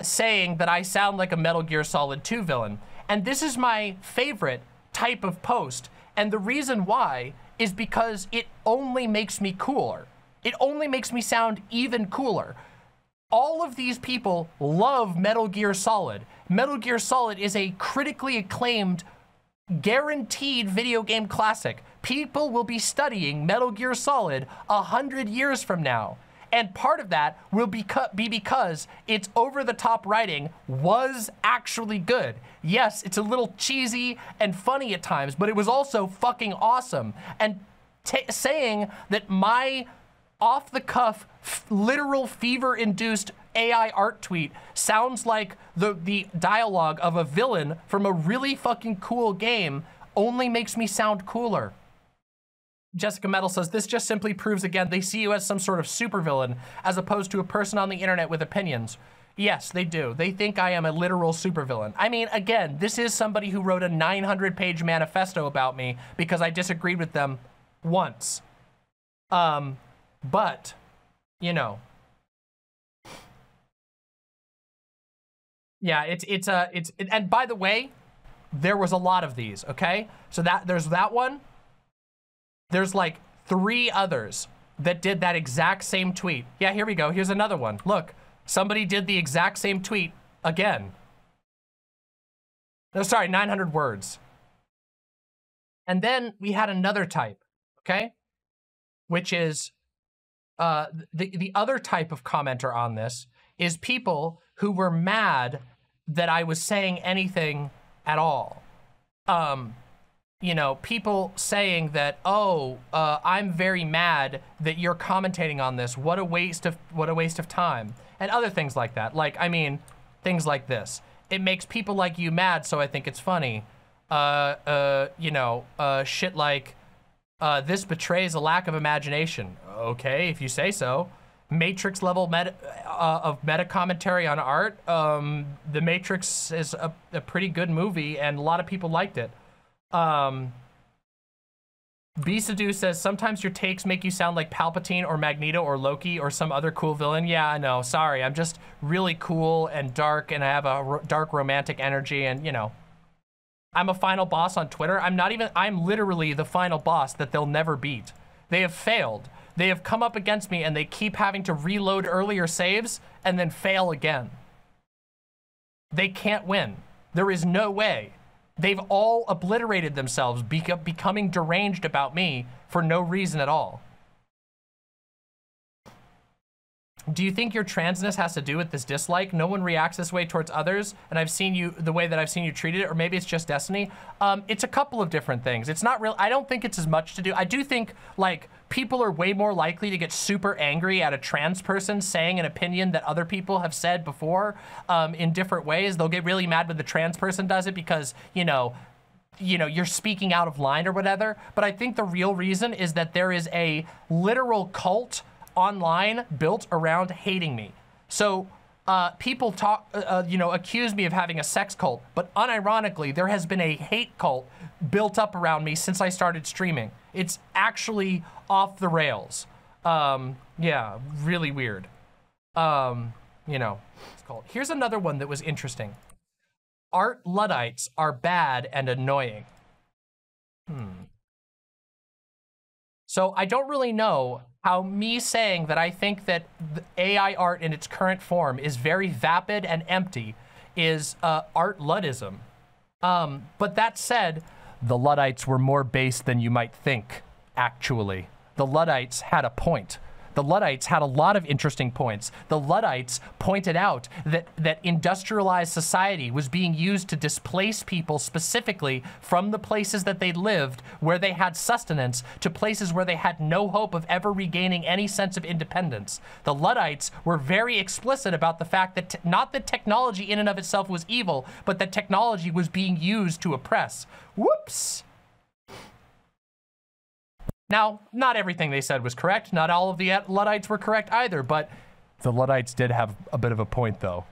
saying that I sound like a Metal Gear Solid 2 villain. And this is my favorite type of post. And the reason why is because it only makes me cooler. It only makes me sound even cooler. All of these people love Metal Gear Solid. Metal Gear Solid is a critically acclaimed, guaranteed video game classic. People will be studying Metal Gear Solid 100 years from now. And part of that will be because its over-the-top writing was actually good. Yes, it's a little cheesy and funny at times, but it was also fucking awesome. And saying that my off-the-cuff, literal fever-induced AI art tweet sounds like the dialogue of a villain from a really fucking cool game only makes me sound cooler. Jessica Metal says, this just simply proves again they see you as some sort of supervillain as opposed to a person on the internet with opinions. Yes, they do. They think I am a literal supervillain. I mean, again, this is somebody who wrote a 900-page manifesto about me because I disagreed with them once. But, you know. Yeah, it's and by the way, there was a lot of these, okay? So there's that one. There's like 3 others that did that exact same tweet. Yeah, here we go. Here's another one. Look, somebody did the exact same tweet again. No, sorry, 900 words. And then we had another type, okay? Which is, the other type of commenter on this is people who were mad that I was saying anything at all. You know, people saying that, oh, I'm very mad that you're commentating on this. What a waste of time. And other things like that. Like, I mean, things like this. It makes people like you mad, so I think it's funny. You know, shit like, this betrays a lack of imagination. Okay, if you say so. Matrix level meta commentary on art. The Matrix is a pretty good movie and a lot of people liked it. Bisadu says, sometimes your takes make you sound like Palpatine or Magneto or Loki or some other cool villain. Yeah, I know, sorry, I'm just really cool and dark and I have a dark romantic energy and, you know, I'm a final boss on Twitter. I'm literally the final boss that they'll never beat. They have failed. They have come up against me and they keep having to reload earlier saves and then fail again. They can't win. There is no way. They've all obliterated themselves, becoming deranged about me for no reason at all. Do you think your transness has to do with this dislike? No one reacts this way towards others, and I've seen you the way that I've seen you treated it, or maybe it's just destiny. It's a couple of different things. It's not real. I don't think it's as much to do. I do think, like, people are way more likely to get super angry at a trans person saying an opinion that other people have said before in different ways. They'll get really mad when the trans person does it because, you know, you're speaking out of line or whatever. But I think the real reason is that there is a literal cult online built around hating me. So people talk, you know, accuse me of having a sex cult, but unironically, there has been a hate cult built up around me since I started streaming. It's actually off the rails. Yeah, really weird. You know, it's called. Here's another one that was interesting. Art Luddites are bad and annoying. So I don't really know how me saying that I think that the AI art in its current form is very vapid and empty is art Luddism. But that said, the Luddites were more base than you might think, actually. The Luddites had a point. The Luddites had a lot of interesting points. The Luddites pointed out that industrialized society was being used to displace people specifically from the places that they lived, where they had sustenance, to places where they had no hope of ever regaining any sense of independence. The Luddites were very explicit about the fact that not that technology in and of itself was evil, but that technology was being used to oppress. Whoops. Now, not everything they said was correct. Not all of the Luddites were correct either, but the Luddites did have a bit of a point though.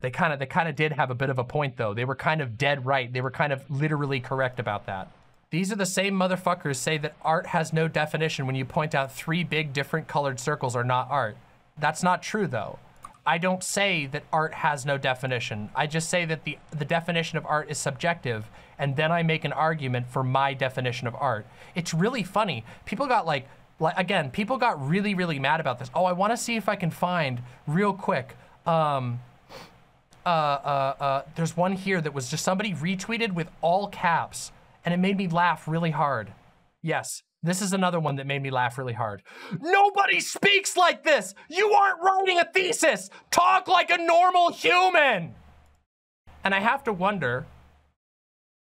They kind of did have a bit of a point though. They were kind of dead right. They were kind of literally correct about that. These are the same motherfuckers say that art has no definition when you point out 3 big different colored circles are not art. That's not true though. I don't say that art has no definition. I just say that the definition of art is subjective, and then I make an argument for my definition of art. It's really funny. People got like Like, again, people got really, really mad about this. Oh, I want to see if I can find real quick. There's one here that was just somebody retweeted with all caps, and it made me laugh really hard. Yes, this is another one that made me laugh really hard. Nobody speaks like this. You aren't writing a thesis. Talk like a normal human. And I have to wonder,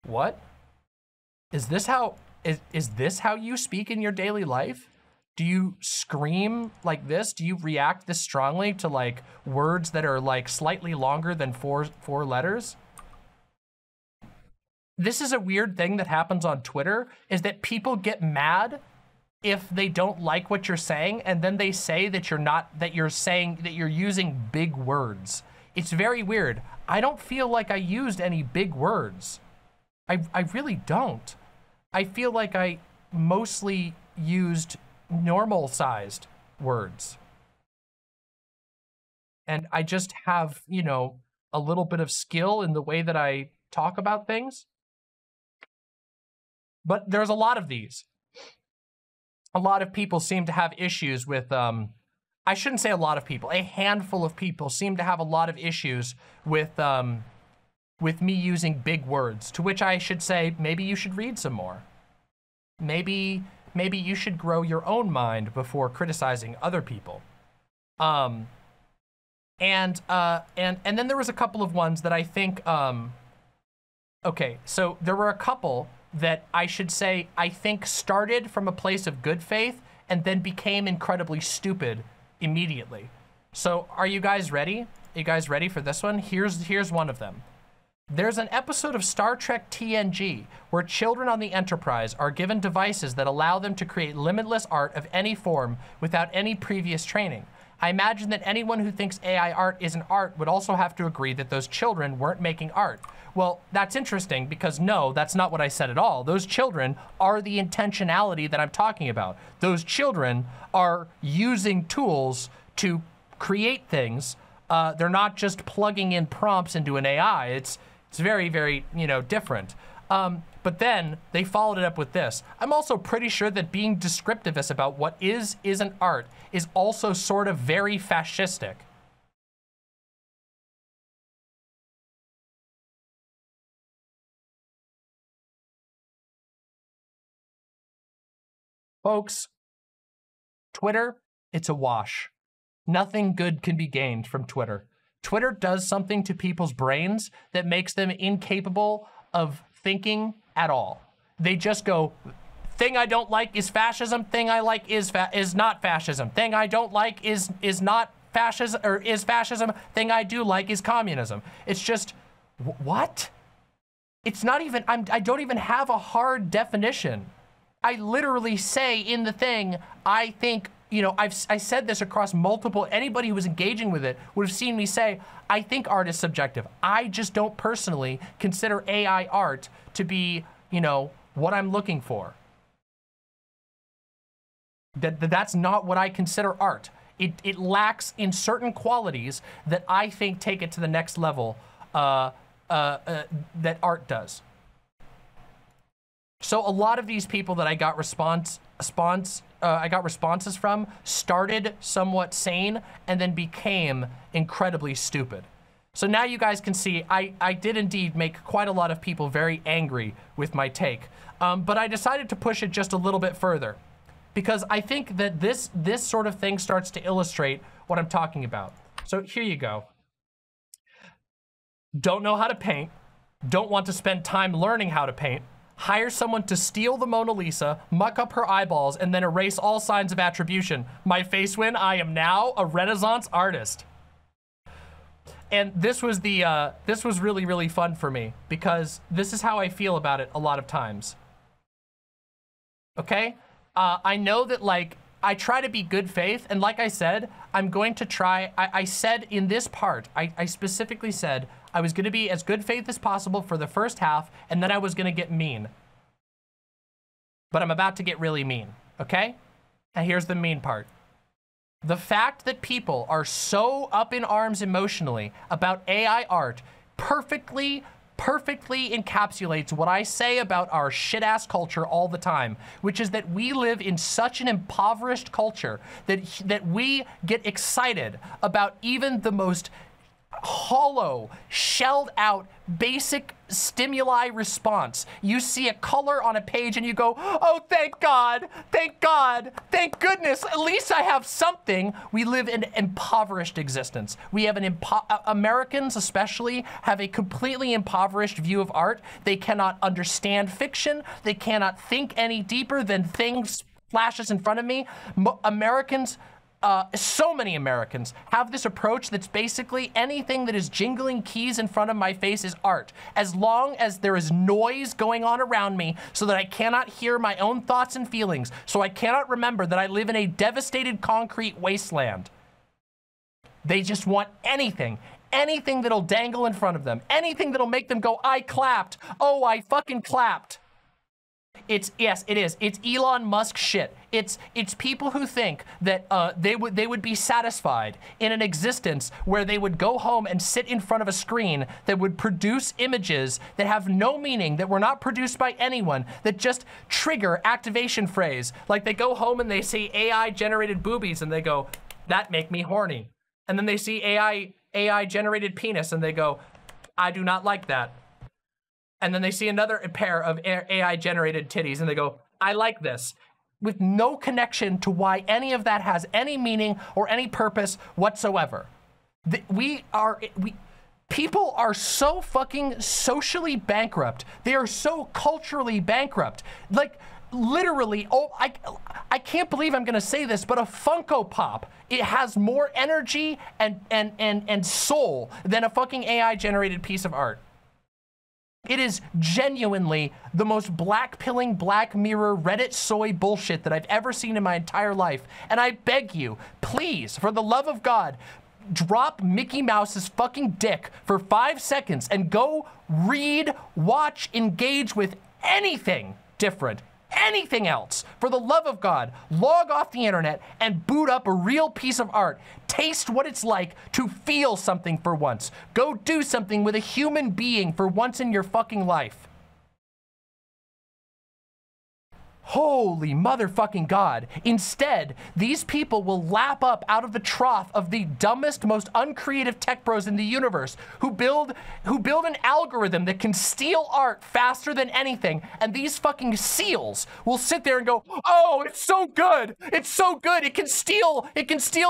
what? Is this how you speak in your daily life? Do you scream like this? Do you react this strongly to like words that are like slightly longer than four letters? This is a weird thing that happens on Twitter, is that people get mad if they don't like what you're saying, and then they say that you're using big words. It's very weird. I don't feel like I used any big words. I really don't. I feel like I mostly used normal-sized words. And I just have, you know, a little bit of skill in the way that I talk about things. But there's a lot of these. A lot of people seem to have issues with, I shouldn't say a lot of people, a handful of people seem to have a lot of issues with me using big words, to which I should say, maybe you should read some more. Maybe you should grow your own mind before criticizing other people. And then there was a couple of ones that I think, okay, so there were a couple that I should say I think started from a place of good faith and then became incredibly stupid immediately. So are you guys ready? Are you guys ready for this one? Here's one of them. There's an episode of Star Trek TNG where children on the Enterprise are given devices that allow them to create limitless art of any form without any previous training. I imagine that anyone who thinks AI art isn't art would also have to agree that those children weren't making art. Well, that's interesting because no, that's not what I said at all. Those children are the intentionality that I'm talking about. Those children are using tools to create things. They're not just plugging in prompts into an AI. It's very, very, you know, different. But then they followed it up with this. I'm also pretty sure that being descriptivist about what is, isn't art is also sort of very fascistic. Folks, Twitter, it's a wash. Nothing good can be gained from Twitter. Twitter does something to people's brains that makes them incapable of thinking at all. They just go, thing I don't like is fascism, thing I like is not fascism, thing I don't like is not fascism, or is fascism, thing I do like is communism. It's just, what? It's not even, I don't even have a hard definition. I literally say in the thing, I think, you know, I said this across multiple, anybody who was engaging with it would have seen me say, I think art is subjective. I just don't personally consider AI art to be, you know, what I'm looking for. That's not what I consider art. It lacks in certain qualities that I think take it to the next level that art does. So a lot of these people that I got responses from started somewhat sane and then became incredibly stupid. So now you guys can see I did indeed make quite a lot of people very angry with my take, but I decided to push it just a little bit further because I think that this sort of thing starts to illustrate what I'm talking about. So here you go. Don't know how to paint, don't want to spend time learning how to paint, hire someone to steal the Mona Lisa, muck up her eyeballs, and then erase all signs of attribution. My face win, I am now a Renaissance artist. And this was the, this was really, really fun for me because this is how I feel about it a lot of times. Okay? I know that, like, I try to be good faith, and like I said, I'm going to try, I said in this part, I specifically said, I was gonna be as good faith as possible for the first half, and then I was gonna get mean. But I'm about to get really mean, okay? And here's the mean part. The fact that people are so up in arms emotionally about AI art perfectly perfectly encapsulates what I say about our shit-ass culture all the time, which is that we live in such an impoverished culture that we get excited about even the most hollow, shelled out, basic stimuli response. You see a color on a page and you go, oh, thank God, thank God, thank goodness, at least I have something. We live an impoverished existence. We have Americans especially have a completely impoverished view of art. They cannot understand fiction. They cannot think any deeper than things flashes in front of me. So many Americans have this approach that's basically anything that is jingling keys in front of my face is art, as long as there is noise going on around me so that I cannot hear my own thoughts and feelings, so I cannot remember that I live in a devastated concrete wasteland. They just want anything that'll dangle in front of them, anything that'll make them go, I clapped, oh, I fucking clapped. It's Elon Musk shit. It's people who think that they would be satisfied in an existence where they would go home and sit in front of a screen that would produce images that have no meaning, that were not produced by anyone, that just trigger activation phrase. Like they go home and they see AI generated boobies and they go, that make me horny. And then they see AI generated penis and they go, I do not like that. And then they see another pair of AI-generated titties and they go, I like this. With no connection to why any of that has any meaning or any purpose whatsoever. People are so fucking socially bankrupt. They are so culturally bankrupt. Like, literally, oh, I can't believe I'm gonna say this, but a Funko Pop, it has more energy and soul than a fucking AI-generated piece of art. It is genuinely the most black-pilling, Black Mirror, Reddit soy bullshit that I've ever seen in my entire life. And I beg you, please, for the love of God, drop Mickey Mouse's fucking dick for 5 seconds and go read, watch, engage with anything different, anything else. For the love of God, log off the internet and boot up a real piece of art. Taste what it's like to feel something for once. Go do something with a human being for once in your fucking life. Holy motherfucking God. Instead, these people will lap up out of the trough of the dumbest, most uncreative tech bros in the universe who build an algorithm that can steal art faster than anything. And these fucking seals will sit there and go, oh, it's so good. It's so good. It can steal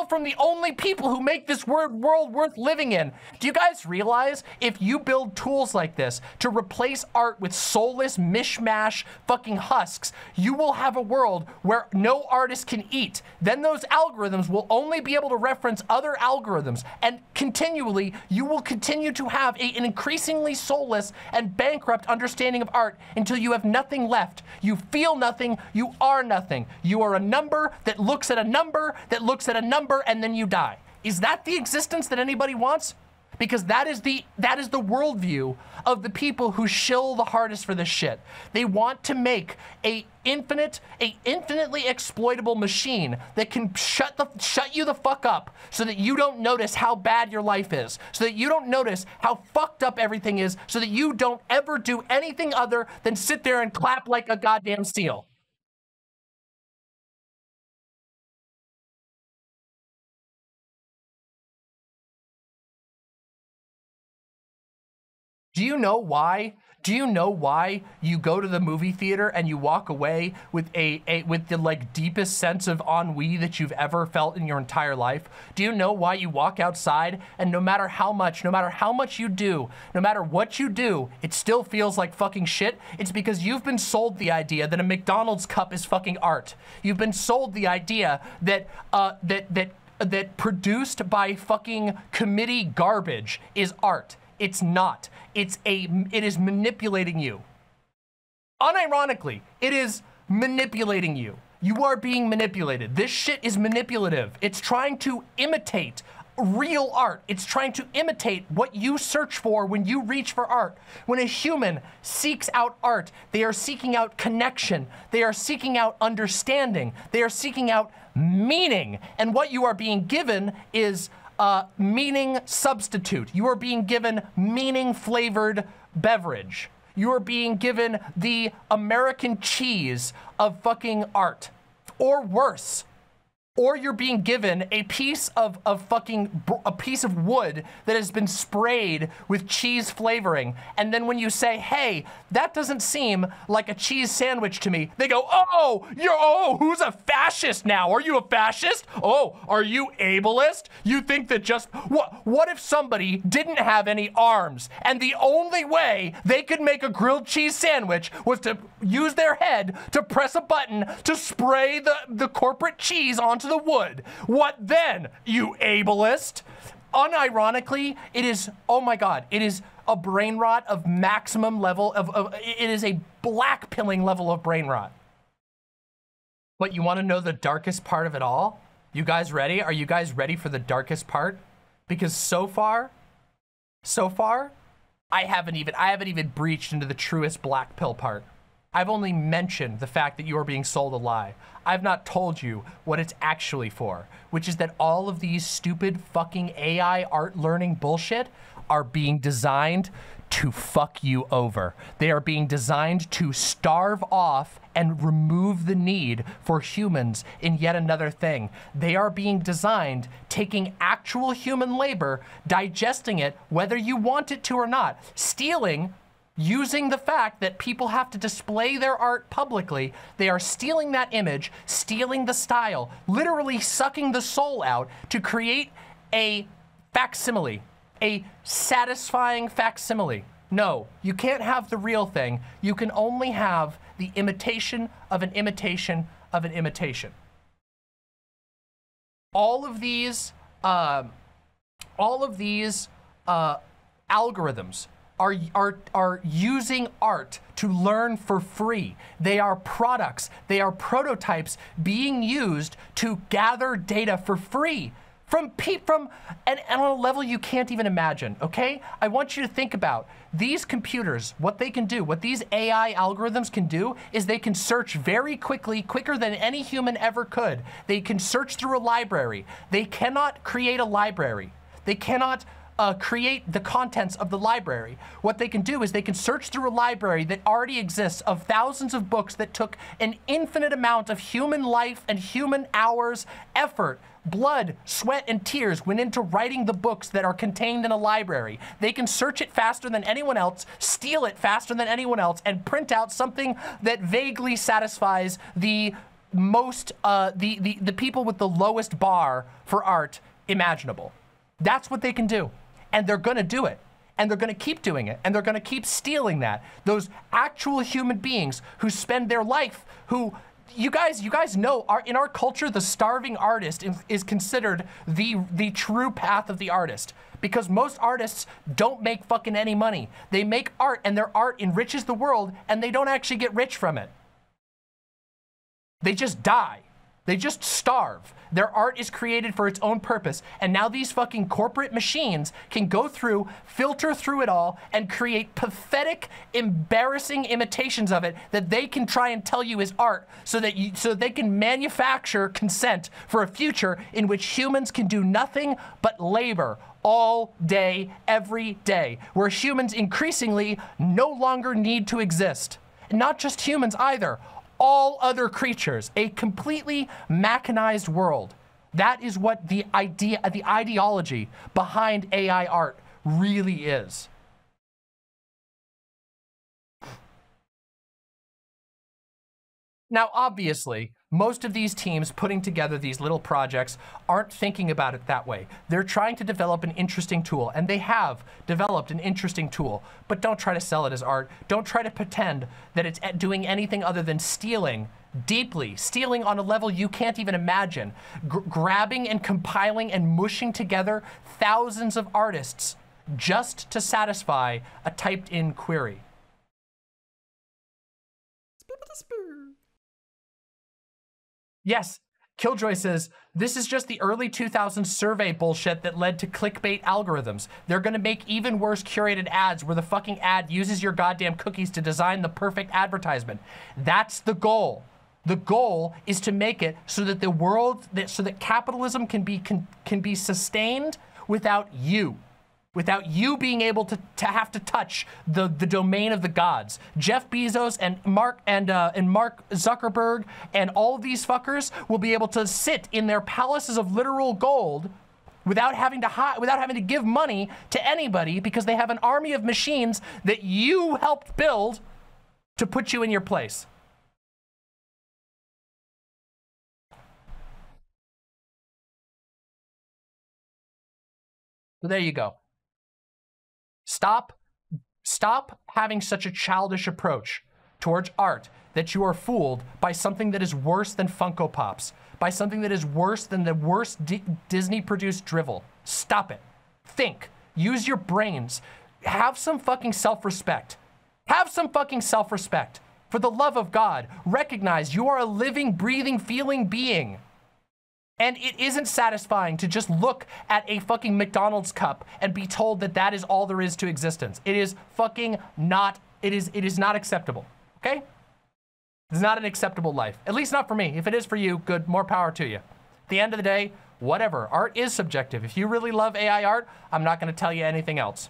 from the only people who make this world worth living in. Do you guys realize if you build tools like this to replace art with soulless mishmash fucking husks, you will have a world where no artist can eat. Then those algorithms will only be able to reference other algorithms, and continually, you will continue to have an increasingly soulless and bankrupt understanding of art until you have nothing left. You feel nothing, you are nothing. You are a number that looks at a number that looks at a number, and then you die. Is that the existence that anybody wants? Because that is the worldview of the people who shill the hardest for this shit. They want to make an infinitely exploitable machine that can shut you the fuck up so that you don't notice how bad your life is, so that you don't notice how fucked up everything is, so that you don't ever do anything other than sit there and clap like a goddamn seal. Do you know why? Do you know why you go to the movie theater and you walk away with the like deepest sense of ennui that you've ever felt in your entire life? Do you know why you walk outside and no matter how much you do, no matter what you do, it still feels like fucking shit? It's because you've been sold the idea that a McDonald's cup is fucking art. You've been sold the idea that that produced by fucking committee garbage is art. It's not. It is manipulating you. Unironically, it is manipulating you. You are being manipulated. This shit is manipulative. It's trying to imitate real art. It's trying to imitate what you search for when you reach for art. When a human seeks out art, they are seeking out connection. They are seeking out understanding. They are seeking out meaning. And what you are being given is meaning substitute. You are being given meaning flavored beverage. You are being given the American cheese of fucking art, or worse. Or you're being given a piece of wood that has been sprayed with cheese flavoring. And then when you say, hey, that doesn't seem like a cheese sandwich to me, they go, oh, who's a fascist now? Are you a fascist? Oh, are you ableist? You think that just, what if somebody didn't have any arms and the only way they could make a grilled cheese sandwich was to use their head to press a button to spray the corporate cheese onto the wood? What then, you ableist? Unironically, it is, oh my God, it is a brain rot of maximum level of it is a black-pilling level of brain rot. But you want to know the darkest part of it all? You guys ready? Are you guys ready for the darkest part? Because so far, I haven't even breached into the truest black pill part. I've only mentioned the fact that you are being sold a lie. I've not told you what it's actually for, which is that all of these stupid fucking AI art learning bullshit are being designed to fuck you over. They are being designed to starve off and remove the need for humans in yet another thing. They are being designed, taking actual human labor, digesting it, whether you want it to or not, stealing, using the fact that people have to display their art publicly. They are stealing that image, stealing the style, literally sucking the soul out to create a facsimile, a satisfying facsimile. No, you can't have the real thing. You can only have the imitation of an imitation of an imitation. All of these algorithms are using art to learn for free. They are products, they are prototypes being used to gather data for free from on a level you can't even imagine, okay? I want you to think about these computers, what they can do, what these AI algorithms can do is they can search very quickly, quicker than any human ever could. They can search through a library. They cannot create a library. They cannot create the contents of the library. What they can do is they can search through a library that already exists of thousands of books that took an infinite amount of human life and human hours, effort, blood, sweat, and tears went into writing the books that are contained in a library. They can search it faster than anyone else, steal it faster than anyone else, and print out something that vaguely satisfies the most, the people with the lowest bar for art imaginable. That's what they can do. And they're gonna do it, and they're gonna keep doing it, and they're gonna keep stealing that. Those actual human beings who spend their life, who, you guys know, in our culture, the starving artist is considered the true path of the artist, because most artists don't make fucking any money. They make art, and their art enriches the world, and they don't actually get rich from it. They just die. They just starve. Their art is created for its own purpose. And now these fucking corporate machines can go through, filter through it all, and create pathetic, embarrassing imitations of it that they can try and tell you is art, so they can manufacture consent for a future in which humans can do nothing but labor all day, every day, where humans increasingly no longer need to exist. And not just humans either. All other creatures, a completely mechanized world. That is what the ideology behind AI art really is. Now, obviously, most of these teams putting together these little projects aren't thinking about it that way. They're trying to develop an interesting tool, and they have developed an interesting tool, but don't try to sell it as art. Don't try to pretend that it's doing anything other than stealing deeply, stealing on a level you can't even imagine, grabbing and compiling and mushing together thousands of artists just to satisfy a typed-in query. Yes, Killjoy says, this is just the early 2000s survey bullshit that led to clickbait algorithms. They're gonna make even worse curated ads where the fucking ad uses your goddamn cookies to design the perfect advertisement. That's the goal. The goal is to make it so that the world, so that capitalism can be sustained without you. without you being able to have to touch the domain of the gods. Jeff Bezos and Mark Zuckerberg and all of these fuckers will be able to sit in their palaces of literal gold without having to give money to anybody, because they have an army of machines that you helped build to put you in your place. So there you go. Stop having such a childish approach towards art that you are fooled by something that is worse than Funko Pops, by something that is worse than the worst Disney-produced drivel. Stop it. Think. Use your brains. Have some fucking self-respect. Have some fucking self-respect. For the love of God, recognize you are a living, breathing, feeling being. And it isn't satisfying to just look at a fucking McDonald's cup and be told that that is all there is to existence. It is fucking not, it is not acceptable, okay? It's not an acceptable life, at least not for me. If it is for you, good, more power to you. At the end of the day, whatever, art is subjective. If you really love AI art, I'm not gonna tell you anything else.